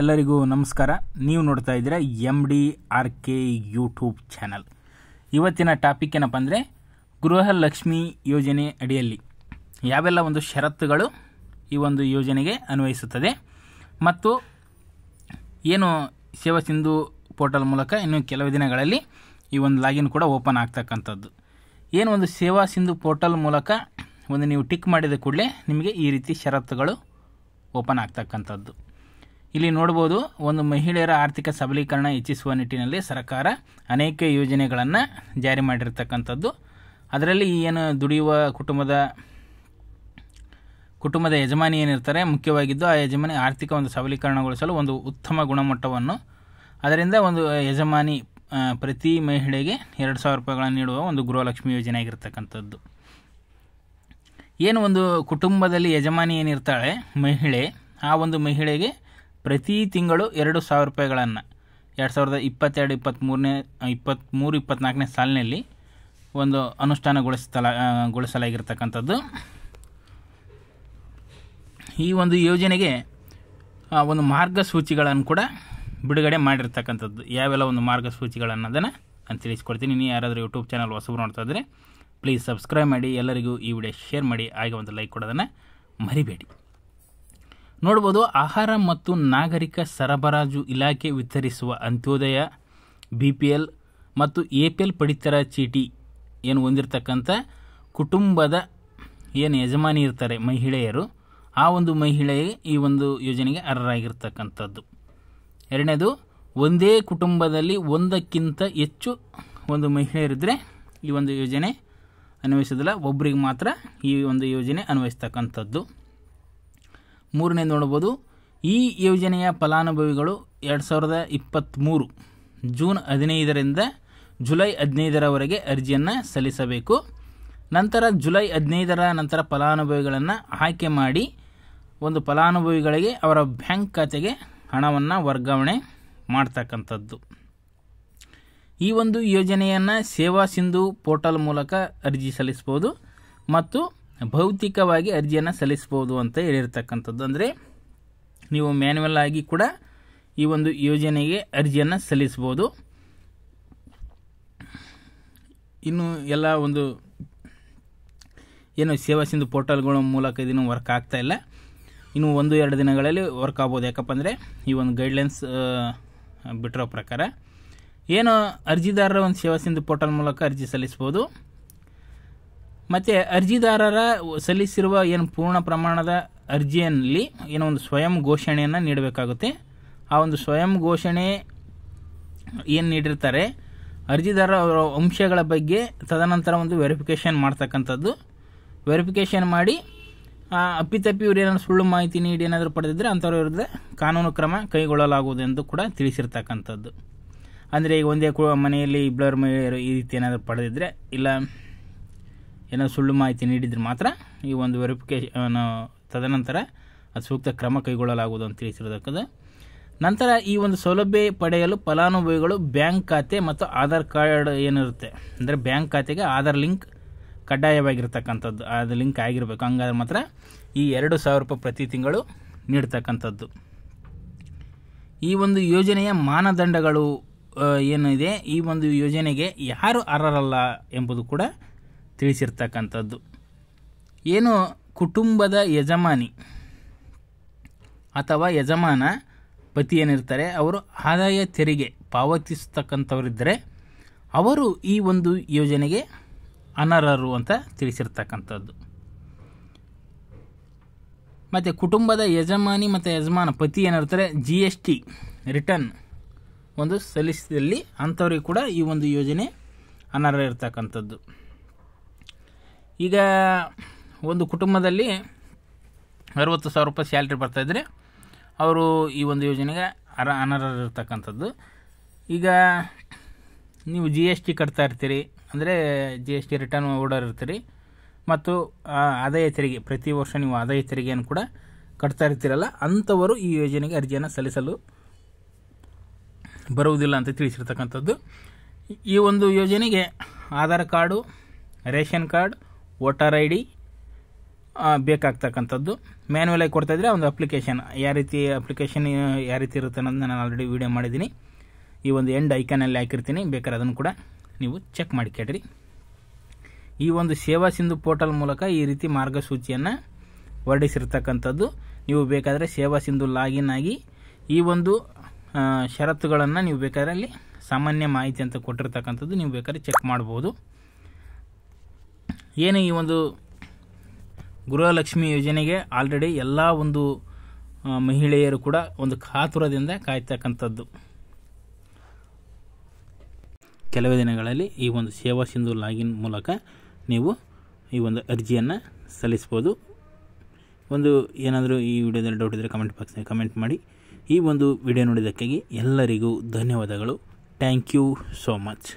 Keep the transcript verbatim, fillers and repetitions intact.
ಎಲ್ಲರಿಗೂ ನಮಸ್ಕಾರ. ನೀವು ನೋಡ್ತಾ ಇದ್ದೀರಾ M D R K YouTube channel. ಇವತ್ತಿನ ಟಾಪಿಕ್ ಏನಪ್ಪ ಅಂದರೆ, ಗೃಹ ಲಕ್ಷ್ಮಿ ಯೋಜನೆ ಅಡಿಯಲ್ಲಿ ಯಾವೆಲ್ಲ ಒಂದು ಷರತ್ತುಗಳು ಈ ಒಂದು ಯೋಜನೆಗೆ ಅನ್ವಯಿಸುತ್ತದೆ ಮತ್ತು ಏನು ಸೇವಾ ಸಿಂಧು ಪೋರ್ಟಲ್ ಮೂಲಕ ಇನ್ನು ಕೆಲವು ದಿನಗಳಲ್ಲಿ ಈ ಒಂದು ಲಾಗಿನ್ ಕೂಡ ಓಪನ್ ಆಗ್ತಕ್ಕಂಥದ್ದು. ಏನು ಒಂದು ಸೇವಾ ಸಿಂಧು ಪೋರ್ಟಲ್ ಮೂಲಕ ಒಂದು ನೀವು ಟಿಕ್ ಮಾಡಿದ ಕೂಡಲೇ ನಿಮಗೆ ಈ ರೀತಿ ಷರತ್ತುಗಳು ಓಪನ್ ಆಗ್ತಕ್ಕಂಥದ್ದು. ಇಲ್ಲಿ ನೋಡ್ಬೋದು, ಒಂದು ಮಹಿಳೆಯರ ಆರ್ಥಿಕ ಸಬಲೀಕರಣ ಹೆಚ್ಚಿಸುವ ನಿಟ್ಟಿನಲ್ಲಿ ಸರ್ಕಾರ ಅನೇಕ ಯೋಜನೆಗಳನ್ನು ಜಾರಿ ಮಾಡಿರ್ತಕ್ಕಂಥದ್ದು. ಅದರಲ್ಲಿ ಏನು ದುಡಿಯುವ ಕುಟುಂಬದ ಕುಟುಂಬದ ಯಜಮಾನಿ ಏನಿರ್ತಾರೆ ಮುಖ್ಯವಾಗಿದ್ದು, ಆ ಯಜಮಾನಿ ಆರ್ಥಿಕ ಒಂದು ಸಬಲೀಕರಣಗೊಳಿಸಲು ಒಂದು ಉತ್ತಮ ಗುಣಮಟ್ಟವನ್ನು ಅದರಿಂದ ಒಂದು ಯಜಮಾನಿ ಪ್ರತಿ ಮಹಿಳೆಗೆ ಎರಡು ಸಾವಿರ ರೂಪಾಯಿಗಳನ್ನು ನೀಡುವ ಒಂದು ಗೃಹಲಕ್ಷ್ಮಿ ಯೋಜನೆ ಆಗಿರ್ತಕ್ಕಂಥದ್ದು. ಏನು ಒಂದು ಕುಟುಂಬದಲ್ಲಿ ಯಜಮಾನಿ ಏನಿರ್ತಾಳೆ ಮಹಿಳೆ, ಆ ಒಂದು ಮಹಿಳೆಗೆ ಪ್ರತಿ ತಿಂಗಳು ಎರಡು ಸಾವಿರ ರೂಪಾಯಿಗಳನ್ನು ಎರಡು ಸಾವಿರದ ಇಪ್ಪತ್ತೆರಡು ಇಪ್ಪತ್ತ್ಮೂರನೇ ಇಪ್ಪತ್ತ್ಮೂರು ಇಪ್ಪತ್ತ್ನಾಲ್ಕನೇ ಸಾಲಿನಲ್ಲಿ ಒಂದು ಅನುಷ್ಠಾನಗೊಳಿಸ್ತಲ ಗೊಳಿಸಲಾಗಿರ್ತಕ್ಕಂಥದ್ದು. ಈ ಒಂದು ಯೋಜನೆಗೆ ಒಂದು ಮಾರ್ಗಸೂಚಿಗಳನ್ನು ಕೂಡ ಬಿಡುಗಡೆ ಮಾಡಿರ್ತಕ್ಕಂಥದ್ದು. ಯಾವೆಲ್ಲ ಒಂದು ಮಾರ್ಗಸೂಚಿಗಳನ್ನು ಅದನ್ನು ನಾನು ತಿಳಿಸ್ಕೊಡ್ತೀನಿ. ಇನ್ನು ಯಾರಾದರೂ ಯೂಟ್ಯೂಬ್ ಚಾನಲ್ ಹೊಸಬ್ರು ನೋಡ್ತಾ ಇದ್ದರೆ ಪ್ಲೀಸ್ ಸಬ್ಸ್ಕ್ರೈಬ್ ಮಾಡಿ, ಎಲ್ಲರಿಗೂ ಈ ವಿಡಿಯೋ ಶೇರ್ ಮಾಡಿ, ಹಾಗೆ ಒಂದು ಲೈಕ್ ಕೊಡೋದನ್ನು ಮರಿಬೇಡಿ. ನೋಡ್ಬೋದು, ಆಹಾರ ಮತ್ತು ನಾಗರಿಕ ಸರಬರಾಜು ಇಲಾಖೆ ವಿತರಿಸುವ ಅಂತ್ಯೋದಯ, ಬಿ ಪಿ ಎಲ್ ಮತ್ತು ಎ ಪಿ ಎಲ್ ಪಡಿತರ ಚೀಟಿ ಏನು ಹೊಂದಿರತಕ್ಕಂಥ ಕುಟುಂಬದ ಏನು ಯಜಮಾನಿ ಇರ್ತಾರೆ ಮಹಿಳೆಯರು, ಆ ಒಂದು ಮಹಿಳೆಗೆ ಈ ಒಂದು ಯೋಜನೆಗೆ ಅರ್ಹರಾಗಿರ್ತಕ್ಕಂಥದ್ದು. ಎರಡನೇದು, ಒಂದೇ ಕುಟುಂಬದಲ್ಲಿ ಒಂದಕ್ಕಿಂತ ಹೆಚ್ಚು ಒಂದು ಮಹಿಳೆಯರಿದ್ದರೆ ಈ ಒಂದು ಯೋಜನೆ ಅನ್ವಯಿಸೋದಿಲ್ಲ, ಒಬ್ಬರಿಗೆ ಮಾತ್ರ ಈ ಒಂದು ಯೋಜನೆ ಅನ್ವಯಿಸ್ತಕ್ಕಂಥದ್ದು. ಮೂರನೇ ನೋಡ್ಬೋದು, ಈ ಯೋಜನೆಯ ಫಲಾನುಭವಿಗಳು ಎರಡು ಸಾವಿರದ ಇಪ್ಪತ್ತ್ಮೂರು ಜೂನ್ ಹದಿನೈದರಿಂದ ಜುಲೈ ಹದಿನೈದರವರೆಗೆ ಅರ್ಜಿಯನ್ನು ಸಲ್ಲಿಸಬೇಕು. ನಂತರ ಜುಲೈ ಹದಿನೈದರ ನಂತರ ಫಲಾನುಭವಿಗಳನ್ನು ಆಯ್ಕೆ ಮಾಡಿ ಒಂದು ಫಲಾನುಭವಿಗಳಿಗೆ ಅವರ ಬ್ಯಾಂಕ್ ಖಾತೆಗೆ ಹಣವನ್ನು ವರ್ಗಾವಣೆ ಮಾಡ್ತಕ್ಕಂಥದ್ದು. ಈ ಒಂದು ಯೋಜನೆಯನ್ನು ಸೇವಾ ಸಿಂಧು ಪೋರ್ಟಲ್ ಮೂಲಕ ಅರ್ಜಿ ಸಲ್ಲಿಸ್ಬೋದು ಮತ್ತು ಭೌತಿಕವಾಗಿ ಅರ್ಜಿಯನ್ನು ಸಲ್ಲಿಸ್ಬೋದು ಅಂತ ಹೇಳಿರ್ತಕ್ಕಂಥದ್ದು. ಅಂದರೆ ನೀವು ಮ್ಯಾನ್ಯುವಲ್ ಆಗಿ ಕೂಡ ಈ ಒಂದು ಯೋಜನೆಗೆ ಅರ್ಜಿಯನ್ನು ಸಲ್ಲಿಸ್ಬೋದು. ಇನ್ನು ಎಲ್ಲ ಒಂದು ಏನು ಸೇವಾ ಸಿಂಧು ಪೋರ್ಟಲ್ಗಳ ಮೂಲಕ ಇದನ್ನು ವರ್ಕ್ ಆಗ್ತಾಯಿಲ್ಲ, ಇನ್ನು ಒಂದು ಎರಡು ದಿನಗಳಲ್ಲಿ ವರ್ಕ್ ಆಗ್ಬೋದು. ಯಾಕಪ್ಪ ಅಂದರೆ ಈ ಒಂದು ಗೈಡ್ಲೈನ್ಸ್ ಬಿಟ್ಟಿರೋ ಪ್ರಕಾರ ಏನು ಅರ್ಜಿದಾರರ ಒಂದು ಸೇವಾ ಸಿಂಧು ಪೋರ್ಟಲ್ ಮೂಲಕ ಅರ್ಜಿ ಸಲ್ಲಿಸ್ಬೋದು. ಮತ್ತು ಅರ್ಜಿದಾರರ ಸಲ್ಲಿಸಿರುವ ಏನು ಪೂರ್ಣ ಪ್ರಮಾಣದ ಅರ್ಜಿಯಲ್ಲಿ ಏನೋ ಒಂದು ಸ್ವಯಂ ಘೋಷಣೆಯನ್ನು ನೀಡಬೇಕಾಗುತ್ತೆ. ಆ ಒಂದು ಸ್ವಯಂ ಘೋಷಣೆ ಏನು ನೀಡಿರ್ತಾರೆ ಅರ್ಜಿದಾರರ ಅವರ ಅಂಶಗಳ ಬಗ್ಗೆ ತದನಂತರ ಒಂದು ವೆರಿಫಿಕೇಷನ್ ಮಾಡ್ತಕ್ಕಂಥದ್ದು. ವೆರಿಫಿಕೇಷನ್ ಮಾಡಿ ಅಪ್ಪಿತಪ್ಪಿ ಇವ್ರು ಏನಾದರೂ ಸುಳ್ಳು ಮಾಹಿತಿ ನೀಡಿ ಏನಾದರೂ ಪಡೆದಿದ್ದರೆ ಅಂಥವ್ರ ವಿರುದ್ಧ ಕಾನೂನು ಕ್ರಮ ಕೈಗೊಳ್ಳಲಾಗುವುದೆಂದು ಕೂಡ ತಿಳಿಸಿರ್ತಕ್ಕಂಥದ್ದು. ಅಂದರೆ ಈಗ ಒಂದೇ ಮನೆಯಲ್ಲಿ ಇಬ್ಬರು ಮಹಿಳೆಯರು ಈ ರೀತಿ ಏನಾದರೂ ಪಡೆದಿದ್ದರೆ ಇಲ್ಲ ಏನೋ ಸುಳ್ಳು ಮಾಹಿತಿ ನೀಡಿದರೆ ಮಾತ್ರ ಈ ಒಂದು ವೆರಿಫಿಕೇಷನ್ ತದನಂತರ ಅದು ಸೂಕ್ತ ಕ್ರಮ ಕೈಗೊಳ್ಳಲಾಗುವುದು ಅಂತ ತಿಳಿಸಿರತಕ್ಕದ್ದು. ನಂತರ ಈ ಒಂದು ಸೌಲಭ್ಯ ಪಡೆಯಲು ಫಲಾನುಭವಿಗಳು ಬ್ಯಾಂಕ್ ಖಾತೆ ಮತ್ತು ಆಧಾರ್ ಕಾರ್ಡ್ ಏನಿರುತ್ತೆ ಅಂದರೆ ಬ್ಯಾಂಕ್ ಖಾತೆಗೆ ಆಧಾರ್ ಲಿಂಕ್ ಕಡ್ಡಾಯವಾಗಿರ್ತಕ್ಕಂಥದ್ದು. ಅದು ಲಿಂಕ್ ಆಗಿರಬೇಕು, ಹಂಗಾದ್ರೆ ಮಾತ್ರ ಈ ಎರಡು ಸಾವಿರ ರೂಪಾಯಿ ಪ್ರತಿ ತಿಂಗಳು ನೀಡ್ತಕ್ಕಂಥದ್ದು. ಈ ಒಂದು ಯೋಜನೆಯ ಮಾನದಂಡಗಳು ಏನಿದೆ, ಈ ಒಂದು ಯೋಜನೆಗೆ ಯಾರು ಅರ್ಹರಲ್ಲ ಎಂಬುದು ಕೂಡ ತಿಳಿಸಿರ್ತಕ್ಕಂಥದ್ದು. ಏನು ಕುಟುಂಬದ ಯಜಮಾನಿ ಅಥವಾ ಯಜಮಾನ ಪತಿ ಏನಿರ್ತಾರೆ ಅವರು ಆದಾಯ ತೆರಿಗೆ ಪಾವತಿಸ್ತಕ್ಕಂಥವರಿದ್ದರೆ ಅವರು ಈ ಒಂದು ಯೋಜನೆಗೆ ಅನರ್ಹರು ಅಂತ ತಿಳಿಸಿರ್ತಕ್ಕಂಥದ್ದು. ಮತ್ತು ಕುಟುಂಬದ ಯಜಮಾನಿ ಮತ್ತು ಯಜಮಾನ ಪತಿ ಏನಿರ್ತಾರೆ ಜಿ ಎಸ್ ಟಿ ರಿಟರ್ನ್ ಒಂದು ಸಲ್ಲಿಸಿದಲ್ಲಿ ಅಂಥವ್ರಿಗೆ ಕೂಡ ಈ ಒಂದು ಯೋಜನೆ ಅನರ್ಹ ಇರ್ತಕ್ಕಂಥದ್ದು. ಈಗ ಒಂದು ಕುಟುಂಬದಲ್ಲಿ ಅರವತ್ತು ಸಾವಿರ ರೂಪಾಯಿ ಸ್ಯಾಲ್ರಿ ಬರ್ತಾಯಿದ್ರೆ ಅವರು ಈ ಒಂದು ಯೋಜನೆಗೆ ಅರ ಅನರ್ಹರಿರ್ತಕ್ಕಂಥದ್ದು. ಈಗ ನೀವು ಜಿ ಎಸ್ ಟಿ ಕಟ್ತಾ ಇರ್ತೀರಿ, ಅಂದರೆ ಜಿ ಎಸ್ ಟಿ ರಿಟರ್ನ್ ಓಡರ್ ಇರ್ತೀರಿ ಮತ್ತು ಆದಾಯ ತೆರಿಗೆ ಪ್ರತಿ ವರ್ಷ ನೀವು ಆದಾಯ ತೆರಿಗೆಯನ್ನು ಕೂಡ ಕಟ್ತಾ ಇರ್ತೀರಲ್ಲ, ಅಂಥವರು ಈ ಯೋಜನೆಗೆ ಅರ್ಜಿಯನ್ನು ಸಲ್ಲಿಸಲು ಬರುವುದಿಲ್ಲ ಅಂತ ತಿಳಿಸಿರ್ತಕ್ಕಂಥದ್ದು. ಈ ಒಂದು ಯೋಜನೆಗೆ Aadhaar card, ration card, voter I D ಬೇಕಾಗ್ತಕ್ಕಂತದ್ದು ಮ್ಯಾನ್ಯುವಲ್ ಆಗಿ ಕೊಡ್ತಾ ಇದ್ರೆ ಒಂದು ಅಪ್ಲಿಕೇಶನ್ ಯಾವ ರೀತಿ ಅಪ್ಲಿಕೇಶನ್ ಯಾವ ರೀತಿ ಇರುತ್ತೆ ಅಂತ ನಾನು ಆಲ್ರೆಡಿ ವಿಡಿಯೋ ಮಾಡಿದಿನಿ ಈ ಒಂದು ಎಂಡ್ ಐಕಾನ್ ಅಲ್ಲಿ ಹಾಕಿರ್ತೀನಿ ಬೇಕಾದ್ರೆ ಅದನ್ನು ಕೂಡ ನೀವು ಚೆಕ್ ಮಾಡಿ ಕೇಳ್ರಿ ಈ ಒಂದು ಸೇವಾ ಸಿಂಧು ಪೋರ್ಟಲ್ ಮೂಲಕ ಈ ರೀತಿ ಮಾರ್ಗಸೂಚಿಯನ್ನು ವರ್ಡಿಸಿರತಕ್ಕಂತದ್ದು ನೀವು ಬೇಕಾದ್ರೆ ಸೇವಾ ಸಿಂಧು ಲಾಗಿನ್ ಆಗಿ ಈ ಒಂದು ಷರತ್ತುಗಳನ್ನು ನೀವು ಬೇಕಾದ್ರೆ ಅಲ್ಲಿ ಸಾಮಾನ್ಯ ಮಾಹಿತಿ ಅಂತ ಕೊಟ್ಟಿರತಕ್ಕಂತದ್ದು ನೀವು ಬೇಕಾದ್ರೆ ಚೆಕ್ ಮಾಡಬಹುದು ಏನು ಈ ಒಂದು ಗೃಹ ಲಕ್ಷ್ಮಿ ಯೋಜನೆಗೆ ಆಲ್ರೆಡಿ ಎಲ್ಲ ಒಂದು ಮಹಿಳೆಯರು ಕೂಡ ಒಂದು ಕಾತುರದಿಂದ ಕಾಯ್ತಕ್ಕಂತದ್ದು ಕೆಲವೇ ದಿನಗಳಲ್ಲಿ ಈ ಒಂದು ಸೇವಾ ಸಿಂಧು ಲಾಗಿನ್ ಮೂಲಕ ನೀವು ಈ ಒಂದು ಅರ್ಜಿಯನ್ನು ಸಲ್ಲಿಸಬಹುದು ಒಂದು ಏನಾದರೂ ಈ ವಿಡಿಯೋದಲ್ಲಿ ಡೌಟ್ ಇದ್ದರೆ ಕಮೆಂಟ್ ಬಾಕ್ಸ್ನಲ್ಲಿ ಕಮೆಂಟ್ ಮಾಡಿ ಈ ಒಂದು ವಿಡಿಯೋ ನೋಡಿದ್ದಕ್ಕಾಗಿ ಎಲ್ಲರಿಗೂ ಧನ್ಯವಾದಗಳು ಥ್ಯಾಂಕ್ ಯು ಸೋ ಮಚ್.